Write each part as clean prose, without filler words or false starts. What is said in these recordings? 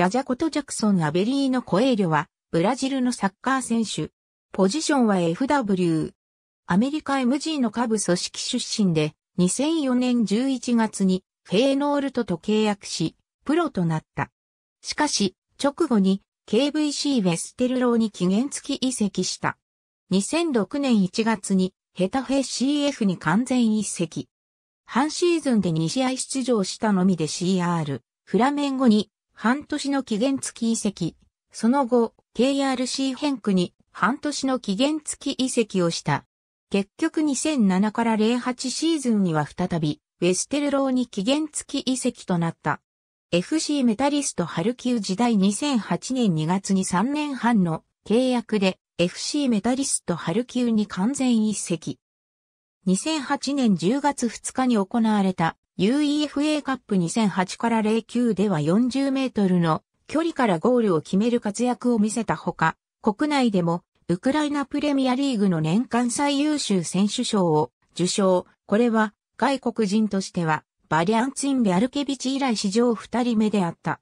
ジャジャことジャクソン・アベリーノ・コエーリョは、ブラジルのサッカー選手。ポジションは FW。アメリカ MG の下部組織出身で、2004年11月にフェイノールトと契約し、プロとなった。しかし、直後に KVC ヴェステルローに期限付き移籍した。2006年1月にヘタフェ CF に完全移籍。半シーズンで2試合出場したのみで CR、フラメンゴに半年の期限付き移籍。その後、KRC ヘンクに半年の期限付き移籍をした。結局2007から08シーズンには再び、ヴェステルローに期限付き移籍となった。FC メタリストハルキウ時代2008年2月に3年半の契約で FC メタリストハルキウに完全移籍。2008年10月2日に行われた UEFA カップ2008から09では40メートルの距離からゴールを決める活躍を見せたほか、国内でもウクライナプレミアリーグの年間最優秀選手賞を受賞。これは外国人としてはバリャンツィン・ビャルケビチ以来史上2人目であった。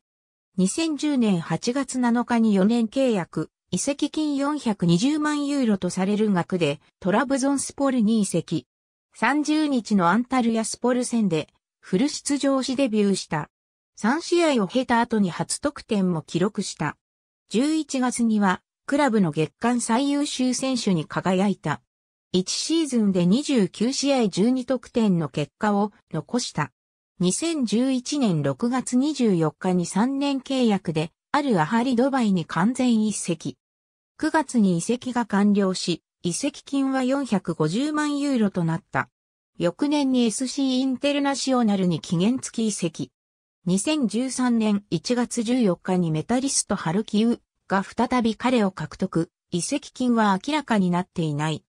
2010年8月7日に4年契約、移籍金420万ユーロとされる額でトラブゾンスポルに移籍。30日のアンタルヤスポル戦でフル出場しデビューした。3試合を経た後に初得点も記録した。11月にはクラブの月間最優秀選手に輝いた。1シーズンで29試合12得点の結果を残した。2011年6月24日に3年契約でアル・アハリドバイに完全移籍。9月に移籍が完了し、移籍金は450万ユーロとなった。翌年に SC インテルナシオナルに期限付き移籍。2013年1月14日にメタリストハルキウが再び彼を獲得。移籍金は明らかになっていない。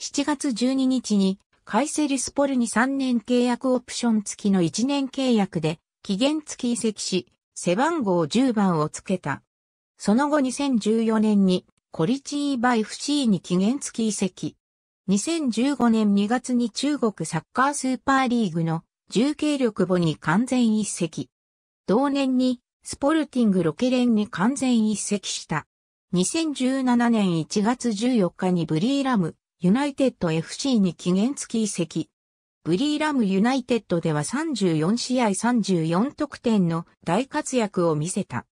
7月12日にカイセリスポルに3年契約オプション付きの1年契約で期限付き移籍し、背番号10番をつけた。その後2014年にコリチーバ FC に期限付き移籍。2015年2月に中国サッカースーパーリーグの重慶力母に完全移籍。同年にスポルティングロケレンに完全移籍した。2017年1月14日にブリーラムユナイテッド FC に期限付き移籍。ブリーラムユナイテッドでは34試合34得点の大活躍を見せた。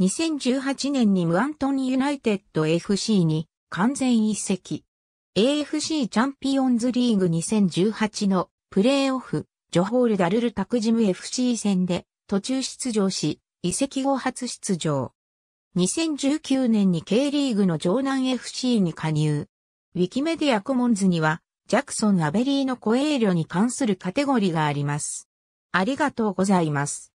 2018年にムアントンユナイテッド FC に完全移籍。AFC チャンピオンズリーグ2018のプレーオフ、ジョホールダルルタクジム FC 戦で途中出場し、移籍後初出場。2019年に K リーグの城南 FC に加入。ウィキメディアコモンズには、ジャクソン・アベリーノ・コエーリョに関するカテゴリーがあります。ありがとうございます。